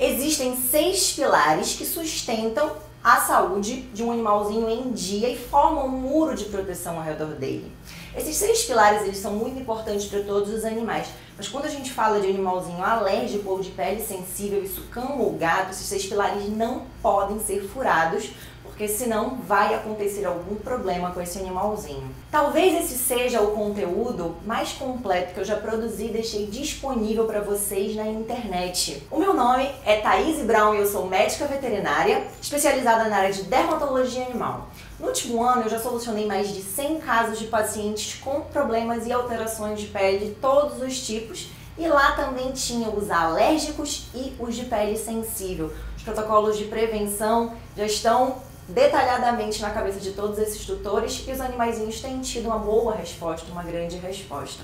Existem 6 pilares que sustentam a saúde de um animalzinho em dia e formam um muro de proteção ao redor dele. Esses 6 pilares eles são muito importantes para todos os animais, mas quando a gente fala de animalzinho alérgico ou de pele sensível, isso cão ou gato, esses 6 pilares não podem ser furados, porque senão vai acontecer algum problema com esse animalzinho. Talvez esse seja o conteúdo mais completo que eu já produzi e deixei disponível para vocês na internet. O meu nome é Thayse Braun e eu sou médica veterinária, especializada na área de dermatologia animal. No último ano eu já solucionei mais de 100 casos de pacientes com problemas e alterações de pele de todos os tipos, e lá também tinha os alérgicos e os de pele sensível. Os protocolos de prevenção já estão detalhadamente na cabeça de todos esses tutores e os animaizinhos têm tido uma boa resposta, uma grande resposta.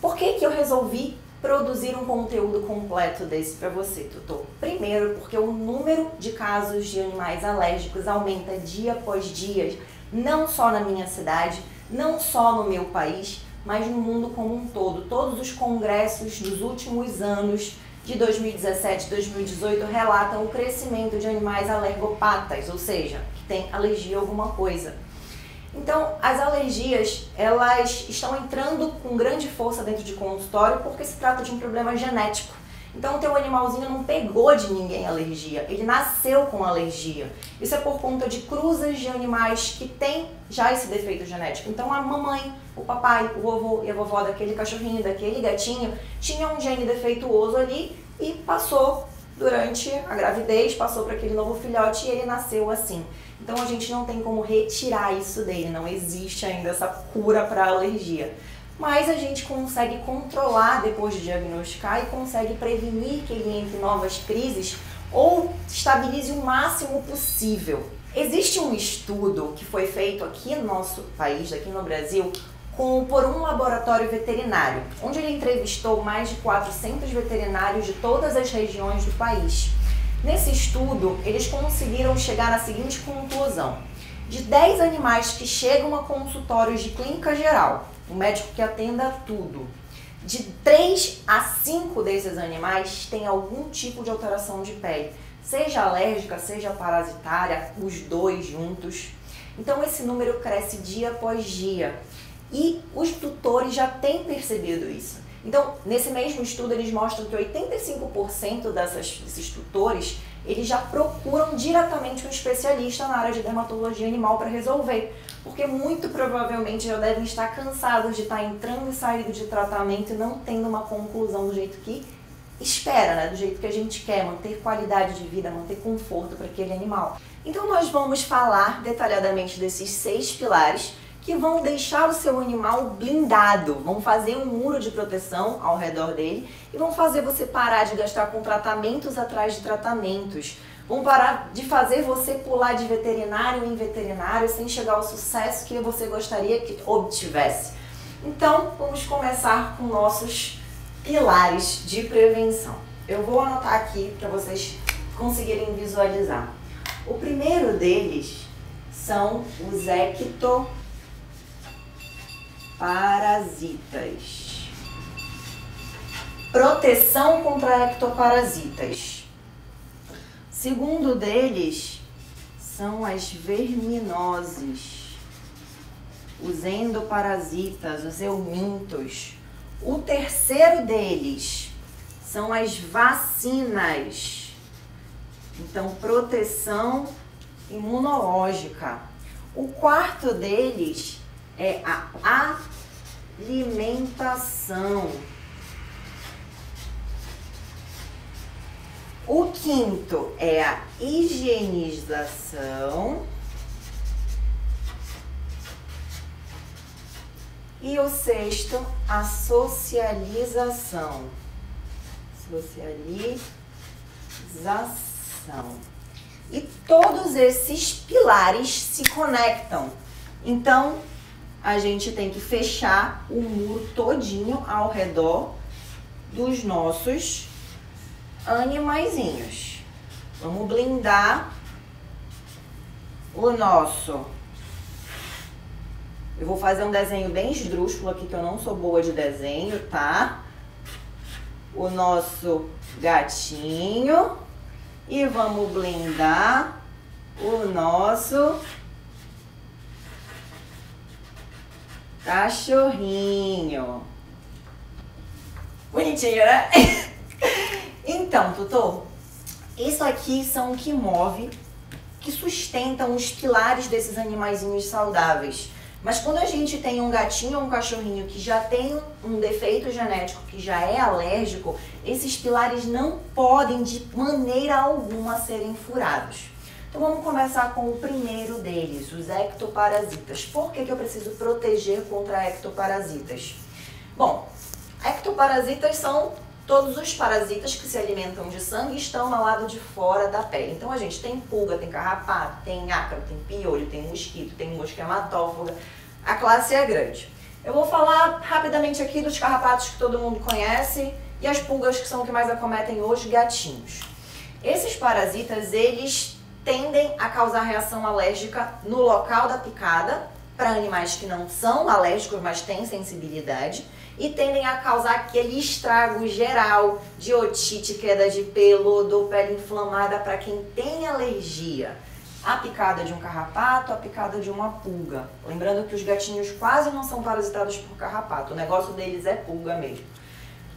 Por que que eu resolvi produzir um conteúdo completo desse para você, tutor? Primeiro, porque o número de casos de animais alérgicos aumenta dia após dia, não só na minha cidade, não só no meu país, mas no mundo como um todo. Todos os congressos dos últimos anos, de 2017 e 2018, relatam o crescimento de animais alergopatas, ou seja, que tem alergia a alguma coisa. Então, as alergias, elas estão entrando com grande força dentro de consultório porque se trata de um problema genético. Então, o teu animalzinho não pegou de ninguém alergia, ele nasceu com alergia. Isso é por conta de cruzas de animais que têm já esse defeito genético. Então, a mamãe, o papai, o vovô e a vovó daquele cachorrinho, daquele gatinho, tinha um gene defeituoso ali e passou durante a gravidez, passou para aquele novo filhote e ele nasceu assim. Então, a gente não tem como retirar isso dele, não existe ainda essa cura para alergia. Mas a gente consegue controlar depois de diagnosticar e consegue prevenir que ele entre em novas crises ou estabilize o máximo possível. Existe um estudo que foi feito aqui no nosso país, aqui no Brasil, por um laboratório veterinário, onde ele entrevistou mais de 400 veterinários de todas as regiões do país. Nesse estudo, eles conseguiram chegar à seguinte conclusão: de 10 animais que chegam a consultórios de clínica geral, o médico que atenda tudo, de 3 a 5 desses animais tem algum tipo de alteração de pele, seja alérgica, seja parasitária, os 2 juntos. Então esse número cresce dia após dia e os tutores já têm percebido isso. Então, nesse mesmo estudo, eles mostram que 85% desses tutores, eles já procuram diretamente um especialista na área de dermatologia animal para resolver, porque muito provavelmente já devem estar cansados de estar entrando e saindo de tratamento e não tendo uma conclusão do jeito que espera, né? Do jeito que a gente quer, manter qualidade de vida, manter conforto para aquele animal. Então, nós vamos falar detalhadamente desses 6 pilares que vão deixar o seu animal blindado, vão fazer um muro de proteção ao redor dele e vão fazer você parar de gastar com tratamentos atrás de tratamentos, vão parar de fazer você pular de veterinário em veterinário sem chegar ao sucesso que você gostaria que obtivesse. Então, vamos começar com nossos pilares de prevenção. Eu vou anotar aqui para vocês conseguirem visualizar. O primeiro deles são os ectoparasitas. Proteção contra ectoparasitas. Segundo deles são as verminoses, os endoparasitas, os eumintos. O terceiro deles são as vacinas. Então, proteção imunológica. O quarto deles é a alimentação. O quinto é a higienização. E o sexto, a socialização. Socialização. E todos esses pilares se conectam. Então, a gente tem que fechar o muro todinho ao redor dos nossos animaizinhos. Vamos blindar o nosso. Eu vou fazer um desenho bem esdrúxulo aqui, que eu não sou boa de desenho, tá? o nosso gatinho e vamos blendar o nosso cachorrinho. Bonitinho, né? Então, tutor, isso aqui são o que move, que sustentam os pilares desses animaizinhos saudáveis. Mas quando a gente tem um gatinho ou um cachorrinho que já tem um defeito genético, que já é alérgico, esses pilares não podem de maneira alguma serem furados. Então vamos começar com o primeiro deles, os ectoparasitas. Por que eu preciso proteger contra ectoparasitas? Bom, ectoparasitas são todos os parasitas que se alimentam de sangue e estão ao lado de fora da pele. Então a gente tem pulga, tem carrapato, tem ácaro, tem piolho, tem mosquito, tem mosca hematófaga. A classe é grande. Eu vou falar rapidamente aqui dos carrapatos que todo mundo conhece e as pulgas, que são o que mais acometem os gatinhos. Esses parasitas, eles tendem a causar reação alérgica no local da picada, para animais que não são alérgicos, mas têm sensibilidade, e tendem a causar aquele estrago geral de otite, queda de pelo, dor, pele inflamada para quem tem alergia. A picada de um carrapato, a picada de uma pulga. Lembrando que os gatinhos quase não são parasitados por carrapato, o negócio deles é pulga mesmo.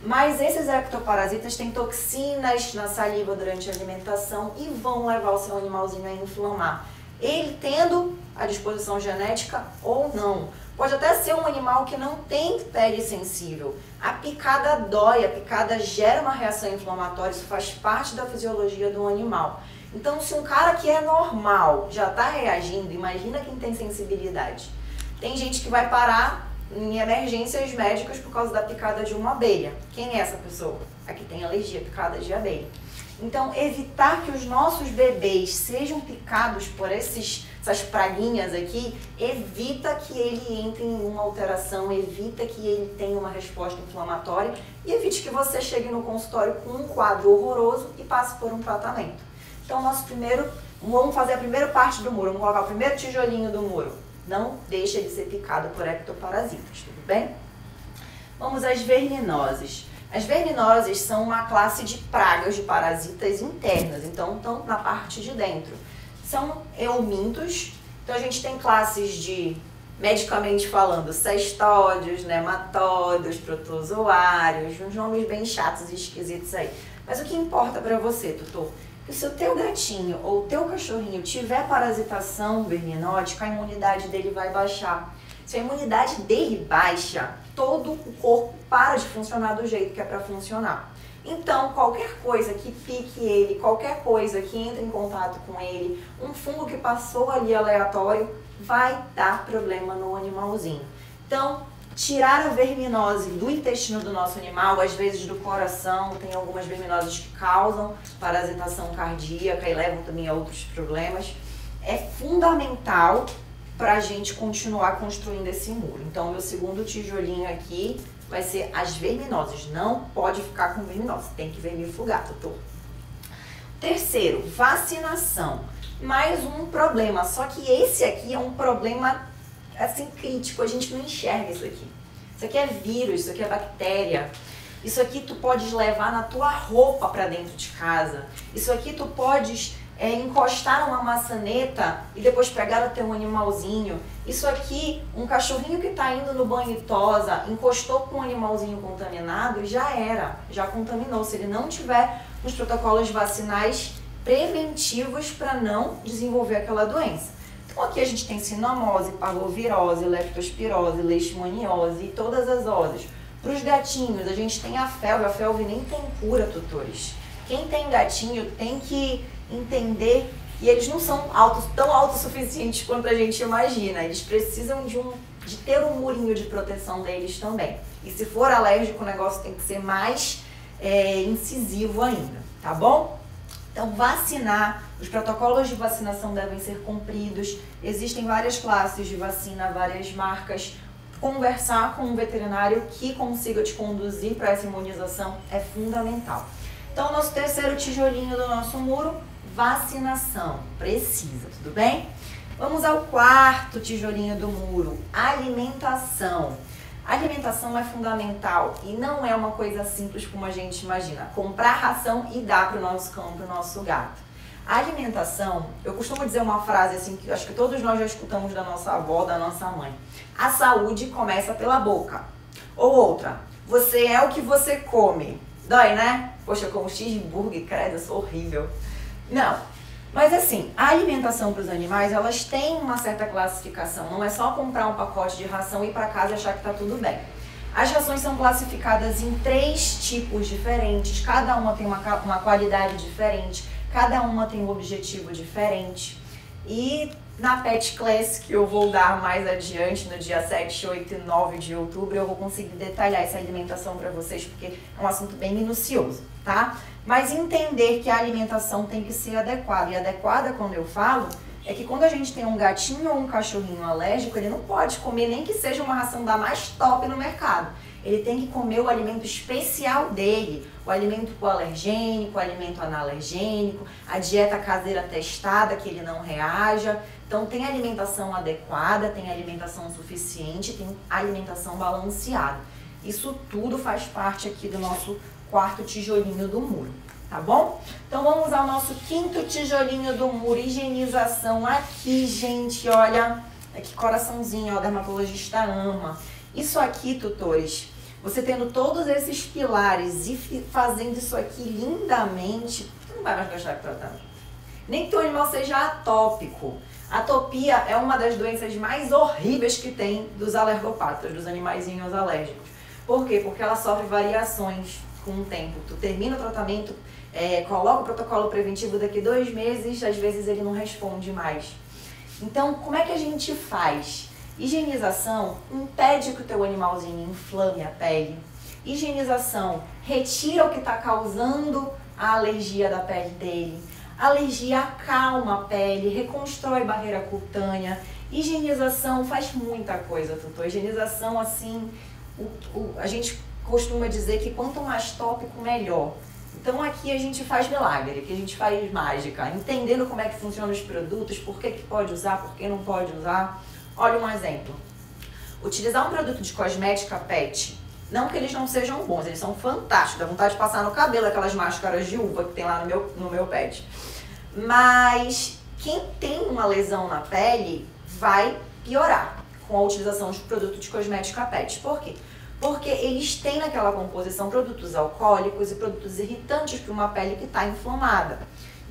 Mas esses ectoparasitas têm toxinas na saliva durante a alimentação e vão levar o seu animalzinho a inflamar. Ele tendo a disposição genética ou não. Pode até ser um animal que não tem pele sensível. A picada dói, a picada gera uma reação inflamatória, isso faz parte da fisiologia do animal. Então, se um cara que é normal já está reagindo, imagina quem tem sensibilidade. Tem gente que vai parar em emergências médicas por causa da picada de uma abelha. Quem é essa pessoa? A que tem alergia, picada de abelha. Então, evitar que os nossos bebês sejam picados por essas praguinhas aqui, evita que ele entre em uma alteração, evita que ele tenha uma resposta inflamatória e evite que você chegue no consultório com um quadro horroroso e passe por um tratamento. Então, vamos fazer a primeira parte do muro, vamos colocar o primeiro tijolinho do muro. Não deixe ele ser picado por ectoparasitas, tudo bem? Vamos às verminoses. As verminoses são uma classe de pragas, de parasitas internas, então estão na parte de dentro. São eumintos, então a gente tem classes de, medicamente falando, cestódeos, nematódeos, protozoários, uns nomes bem chatos e esquisitos aí. Mas o que importa para você, tutor? Que se o teu gatinho ou o teu cachorrinho tiver parasitação verminótica, a imunidade dele vai baixar. Se a imunidade dele baixa, todo o corpo para de funcionar do jeito que é para funcionar. Então, qualquer coisa que pique ele, qualquer coisa que entre em contato com ele, um fungo que passou ali aleatório, vai dar problema no animalzinho. Então, tirar a verminose do intestino do nosso animal, às vezes do coração, tem algumas verminoses que causam parasitação cardíaca e levam também a outros problemas, é fundamental para a gente continuar construindo esse muro. Então, meu segundo tijolinho aqui vai ser as verminoses. Não pode ficar com verminose, tem que vermifugar, doutor. Terceiro, vacinação. Mais um problema, só que esse aqui é um problema, assim, crítico. A gente não enxerga isso aqui. Isso aqui é vírus, isso aqui é bactéria. Isso aqui tu podes levar na tua roupa para dentro de casa. Isso aqui tu podes encostar uma maçaneta e depois pegar o teu animalzinho. Isso aqui, um cachorrinho que está indo no banho e tosa, encostou com um animalzinho contaminado e já era, já contaminou. Se ele não tiver os protocolos vacinais preventivos para não desenvolver aquela doença. Então aqui a gente tem cinomose, parvovirose, leptospirose, leishmaniose e todas as oses. Para os gatinhos, a gente tem a felve nem tem cura, tutores. Quem tem gatinho tem que entender que eles não são tão autossuficientes quanto a gente imagina. Eles precisam de ter um murinho de proteção deles também. E se for alérgico, o negócio tem que ser mais incisivo ainda, tá bom? Então, vacinar. Os protocolos de vacinação devem ser cumpridos. Existem várias classes de vacina, várias marcas. Conversar com um veterinário que consiga te conduzir para essa imunização é fundamental. Então, nosso terceiro tijolinho do nosso muro, vacinação. Precisa, tudo bem? Vamos ao quarto tijolinho do muro, alimentação. A alimentação é fundamental e não é uma coisa simples como a gente imagina. Comprar ração e dar para o nosso cão, para o nosso gato. A alimentação, eu costumo dizer uma frase assim, que eu acho que todos nós já escutamos da nossa avó, da nossa mãe. A saúde começa pela boca. Ou outra, você é o que você come. Dói, né? Poxa, eu como cheeseburger, credo, eu sou horrível. Não, mas assim, a alimentação para os animais, elas têm uma certa classificação. Não é só comprar um pacote de ração, ir para casa e achar que tá tudo bem. As rações são classificadas em 3 tipos diferentes, cada uma tem uma qualidade diferente. Cada uma tem um objetivo diferente e na Pet Class, que eu vou dar mais adiante, no dia 7, 8 e 9 de outubro, eu vou conseguir detalhar essa alimentação para vocês, porque é um assunto bem minucioso, tá? Mas entender que a alimentação tem que ser adequada, e adequada, quando eu falo, é que quando a gente tem um gatinho ou um cachorrinho alérgico, ele não pode comer nem que seja uma ração da mais top no mercado. Ele tem que comer o alimento especial dele, o alimento coalergênico, o alimento analergênico, a dieta caseira testada que ele não reaja. Então tem alimentação adequada, tem alimentação suficiente, tem alimentação balanceada. Isso tudo faz parte aqui do nosso quarto tijolinho do muro, tá bom? Então vamos ao nosso quinto tijolinho do muro, higienização aqui, gente, olha, é que coraçãozinho, ó, o dermatologista ama. Isso aqui, tutores, você tendo todos esses pilares e fazendo isso aqui lindamente, você não vai mais gastar com tratamento. Nem que teu animal seja atópico. Atopia é uma das doenças mais horríveis que tem dos alergopatas, dos animaizinhos alérgicos. Por quê? Porque ela sofre variações com o tempo. Tu termina o tratamento, coloca o protocolo preventivo daqui 2 meses, às vezes ele não responde mais. Então, como é que a gente faz? Higienização impede que o teu animalzinho inflame a pele. Higienização retira o que está causando a alergia da pele dele. Alergia acalma a pele, reconstrói barreira cutânea. Higienização faz muita coisa, tutor. Higienização, assim, a gente costuma dizer que quanto mais tópico, melhor. Então aqui a gente faz milagre, aqui a gente faz mágica. Entendendo como é que funcionam os produtos, por que pode usar, por que não pode usar. Olha um exemplo, utilizar um produto de cosmética pet, não que eles não sejam bons, eles são fantásticos, dá vontade de passar no cabelo aquelas máscaras de uva que tem lá no meu pet. Mas quem tem uma lesão na pele vai piorar com a utilização de produto de cosmética pet. Por quê? Porque eles têm naquela composição produtos alcoólicos e produtos irritantes para uma pele que está inflamada.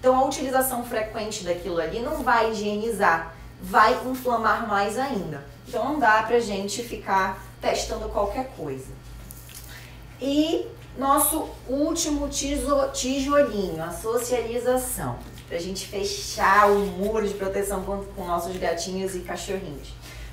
Então a utilização frequente daquilo ali não vai higienizar, vai inflamar mais ainda. Então não dá pra gente ficar testando qualquer coisa. E nosso último tijolinho, a socialização, pra gente fechar o muro de proteção com nossos gatinhos e cachorrinhos.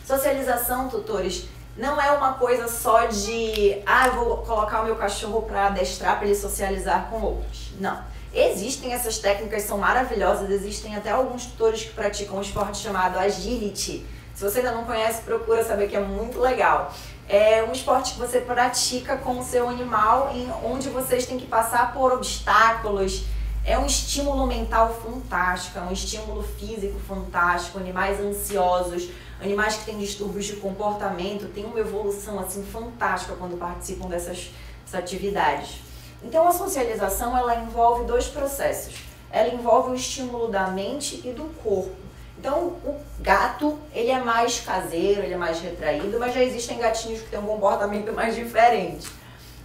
Socialização, tutores, não é uma coisa só de eu vou colocar o meu cachorro pra adestrar, pra ele socializar com outros. Não. Existem essas técnicas, são maravilhosas, existem até alguns tutores que praticam um esporte chamado agility. Se você ainda não conhece, procura saber, que é muito legal. É um esporte que você pratica com o seu animal, onde vocês têm que passar por obstáculos. É um estímulo mental fantástico, é um estímulo físico fantástico, animais ansiosos, animais que têm distúrbios de comportamento, tem uma evolução assim fantástica quando participam dessas atividades. Então a socialização, ela envolve 2 processos, ela envolve o estímulo da mente e do corpo. Então o gato, ele é mais caseiro, ele é mais retraído, mas já existem gatinhos que têm um comportamento mais diferente.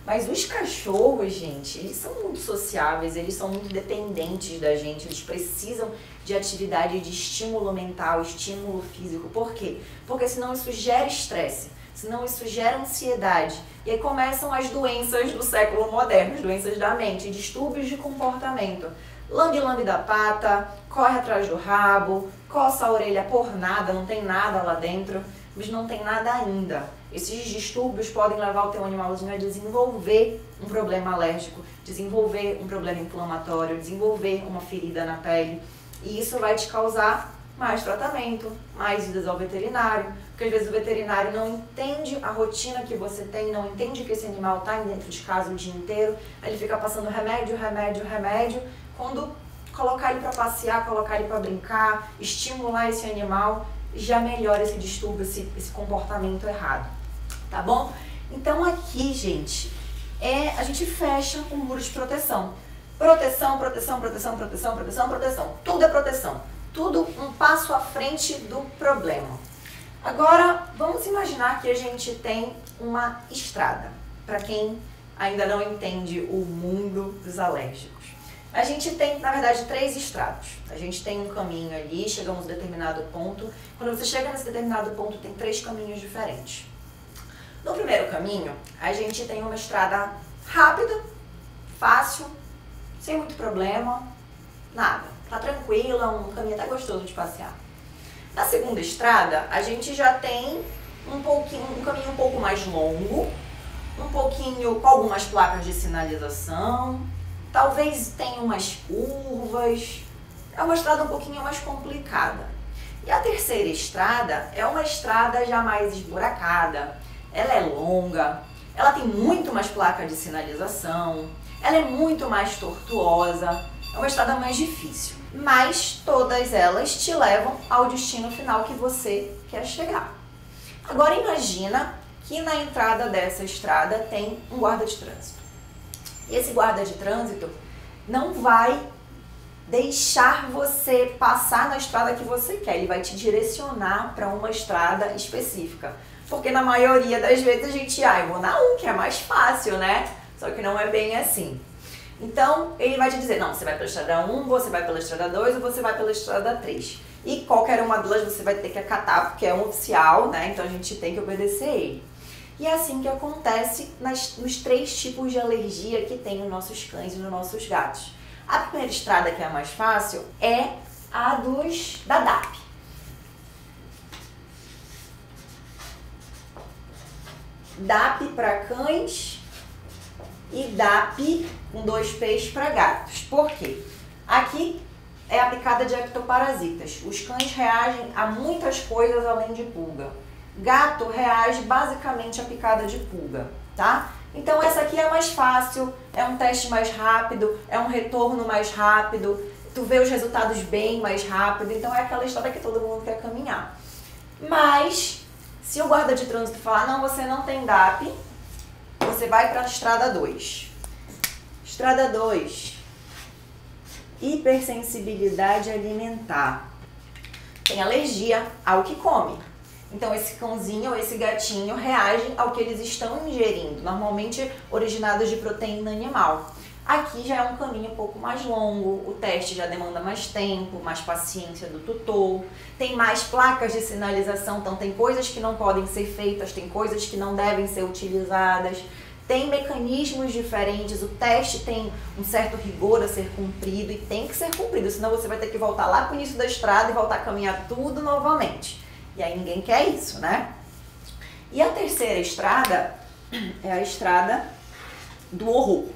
Mas os cachorros, gente, eles são muito sociáveis, eles são muito dependentes da gente, eles precisam de atividade, de estímulo mental, estímulo físico. Por quê? Porque senão isso gera estresse. Senão isso gera ansiedade. E aí começam as doenças do século moderno, as doenças da mente, distúrbios de comportamento. Lambe-lambe da pata, corre atrás do rabo, coça a orelha por nada, não tem nada lá dentro, mas não tem nada ainda. Esses distúrbios podem levar o teu animalzinho a desenvolver um problema alérgico, desenvolver um problema inflamatório, desenvolver uma ferida na pele. E isso vai te causar mais tratamento, mais idas ao veterinário, porque às vezes o veterinário não entende a rotina que você tem, não entende que esse animal está dentro de casa o dia inteiro, aí ele fica passando remédio, remédio, remédio, quando colocar ele para passear, colocar ele para brincar, estimular esse animal, já melhora esse distúrbio, esse comportamento errado. tá bom? Então aqui, gente, a gente fecha o muro de proteção. Proteção, proteção, proteção, proteção, proteção, proteção. Tudo é proteção. Tudo um passo à frente do problema. Agora, vamos imaginar que a gente tem uma estrada. Para quem ainda não entende o mundo dos alérgicos. A gente tem, na verdade, três estrados. A gente tem um caminho ali, chegamos a um determinado ponto. Quando você chega nesse determinado ponto, tem três caminhos diferentes. No primeiro caminho, a gente tem uma estrada rápida, fácil, sem muito problema, nada. Tá tranquila, um caminho até gostoso de passear. Na segunda estrada, a gente já tem um caminho um pouco mais longo, um pouquinho com algumas placas de sinalização, talvez tenha umas curvas, é uma estrada um pouquinho mais complicada. E a terceira estrada é uma estrada já mais esburacada, ela é longa, ela tem muito mais placas de sinalização, ela é muito mais tortuosa, é uma estrada mais difícil. Mas todas elas te levam ao destino final que você quer chegar. Agora imagina que na entrada dessa estrada tem um guarda de trânsito. E esse guarda de trânsito não vai deixar você passar na estrada que você quer, ele vai te direcionar para uma estrada específica. Porque na maioria das vezes a gente, eu vou na 1, que é mais fácil, né? Só que não é bem assim. Então, ele vai te dizer, não, você vai pela estrada 1, você vai pela estrada 2 ou você vai pela estrada 3. E qualquer uma delas você vai ter que acatar, porque é um oficial, né? Então a gente tem que obedecer ele. E é assim que acontece nos três tipos de alergia que tem nos nossos cães e nos nossos gatos. A primeira estrada, que é a mais fácil, é a da DAP. DAP para cães e DAP com 2 P's para gatos. Por quê? Aqui é a picada de ectoparasitas. Os cães reagem a muitas coisas além de pulga. Gato reage basicamente à picada de pulga, tá? Então essa aqui é mais fácil, é um teste mais rápido, é um retorno mais rápido, tu vê os resultados bem mais rápido, então é aquela estrada que todo mundo quer caminhar. Mas se o guarda de trânsito falar, não, você não tem DAP, você vai para a estrada 2. Estrada 2, hipersensibilidade alimentar. Tem alergia ao que come. Então esse cãozinho ou esse gatinho reagem ao que eles estão ingerindo, normalmente originados de proteína animal. Aqui já é um caminho um pouco mais longo, o teste já demanda mais tempo, mais paciência do tutor, tem mais placas de sinalização, então tem coisas que não podem ser feitas, tem coisas que não devem ser utilizadas, tem mecanismos diferentes, o teste tem um certo rigor a ser cumprido e tem que ser cumprido, senão você vai ter que voltar lá para o início da estrada e voltar a caminhar tudo novamente. E aí ninguém quer isso, né? E a terceira estrada é a estrada do horror.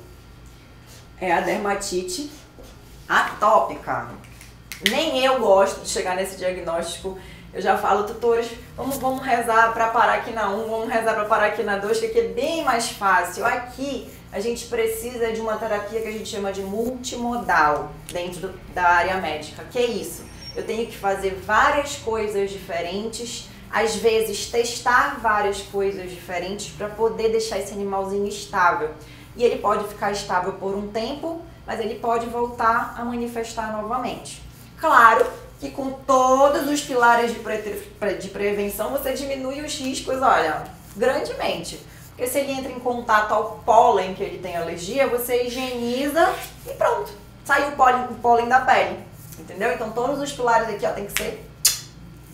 É a dermatite atópica. Nem eu gosto de chegar nesse diagnóstico. Eu já falo, tutores, vamos rezar para parar aqui na 1, vamos rezar para parar aqui na 2, que aqui é bem mais fácil. Aqui a gente precisa de uma terapia que a gente chama de multimodal dentro da área médica. Que é isso? Eu tenho que fazer várias coisas diferentes, às vezes testar várias coisas diferentes para poder deixar esse animalzinho estável. E ele pode ficar estável por um tempo, mas ele pode voltar a manifestar novamente. Claro que com todos os pilares de prevenção você diminui os riscos, olha, grandemente. Porque se ele entra em contato ao pólen que ele tem alergia, você higieniza e pronto, sai o pólen da pele. Entendeu? Então todos os pilares aqui tem que ser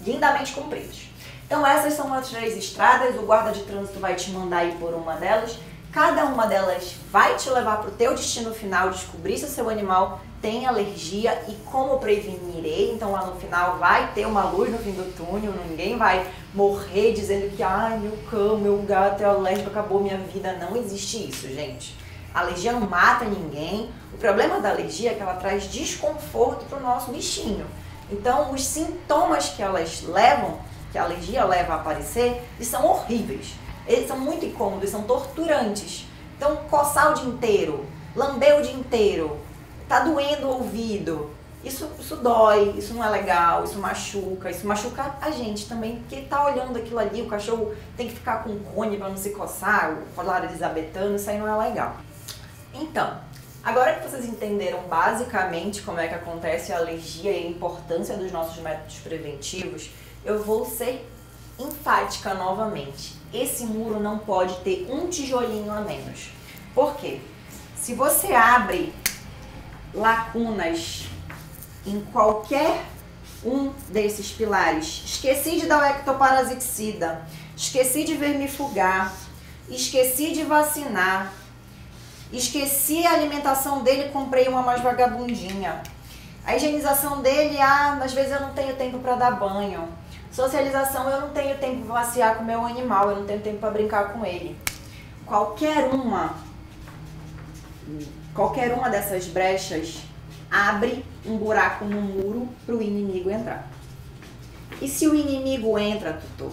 lindamente cumpridos. Então essas são as três estradas, o guarda de trânsito vai te mandar ir por uma delas, cada uma delas vai te levar para o teu destino final, descobrir se o seu animal tem alergia e como prevenir ele. Então lá no final vai ter uma luz no fim do túnel, ninguém vai morrer dizendo que meu cão, meu gato é alérgico, acabou minha vida. Não existe isso, gente. A alergia não mata ninguém. O problema da alergia é que ela traz desconforto para o nosso bichinho. Então, os sintomas que a alergia leva a aparecer, eles são horríveis. Eles são muito incômodos, são torturantes. Então, coçar o dia inteiro, lamber o dia inteiro, tá doendo o ouvido, Isso dói, isso não é legal, isso machuca a gente também, porque tá olhando aquilo ali, o cachorro tem que ficar com um cone para não se coçar, o colar elisabetano, isso aí não é legal. Então, agora que vocês entenderam basicamente como é que acontece a alergia e a importância dos nossos métodos preventivos, eu vou ser enfática novamente. Esse muro não pode ter um tijolinho a menos. Por quê? Se você abre lacunas em qualquer um desses pilares, esqueci de dar o ectoparasicida, esqueci de vermifugar, esqueci de vacinar, esqueci a alimentação dele, comprei uma mais vagabundinha, a higienização dele, às vezes eu não tenho tempo para dar banho, socialização, eu não tenho tempo para passear com o meu animal, eu não tenho tempo para brincar com ele. Qualquer uma dessas brechas abre um buraco no muro para o inimigo entrar. E se o inimigo entra, tutor,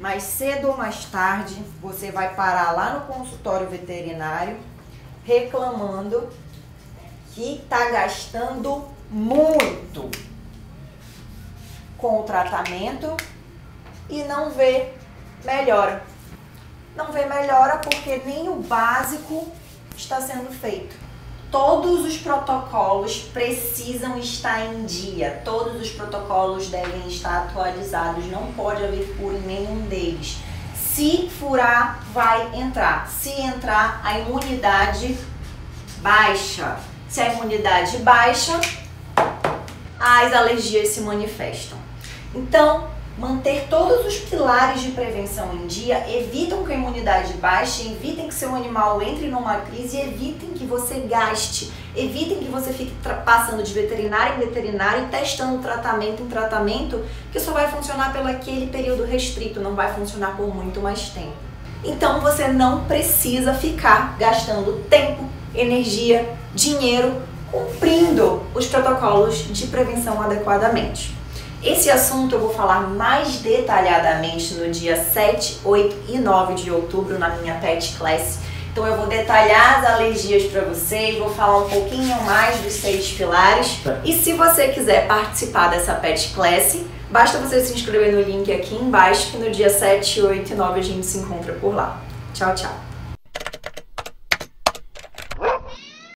mais cedo ou mais tarde você vai parar lá no consultório veterinário reclamando que está gastando muito com o tratamento e não vê melhora. Não vê melhora porque nem o básico está sendo feito. Todos os protocolos precisam estar em dia, todos os protocolos devem estar atualizados, não pode haver furo em nenhum deles. Se furar, vai entrar. Se entrar, a imunidade baixa. Se a imunidade baixa, as alergias se manifestam. Então, manter todos os pilares de prevenção em dia, evitam que a imunidade baixe, evitem que seu animal entre numa crise, evitem que você gaste, evitem que você fique passando de veterinário em veterinário e testando tratamento em tratamento, que só vai funcionar pelo aquele período restrito, não vai funcionar por muito mais tempo. Então você não precisa ficar gastando tempo, energia, dinheiro, cumprindo os protocolos de prevenção adequadamente. Esse assunto eu vou falar mais detalhadamente no dia 7, 8 e 9 de outubro na minha Pet Class. Então eu vou detalhar as alergias para vocês, vou falar um pouquinho mais dos 6 pilares. E se você quiser participar dessa Pet Class, basta você se inscrever no link aqui embaixo que no dia 7, 8 e 9 a gente se encontra por lá. Tchau, tchau!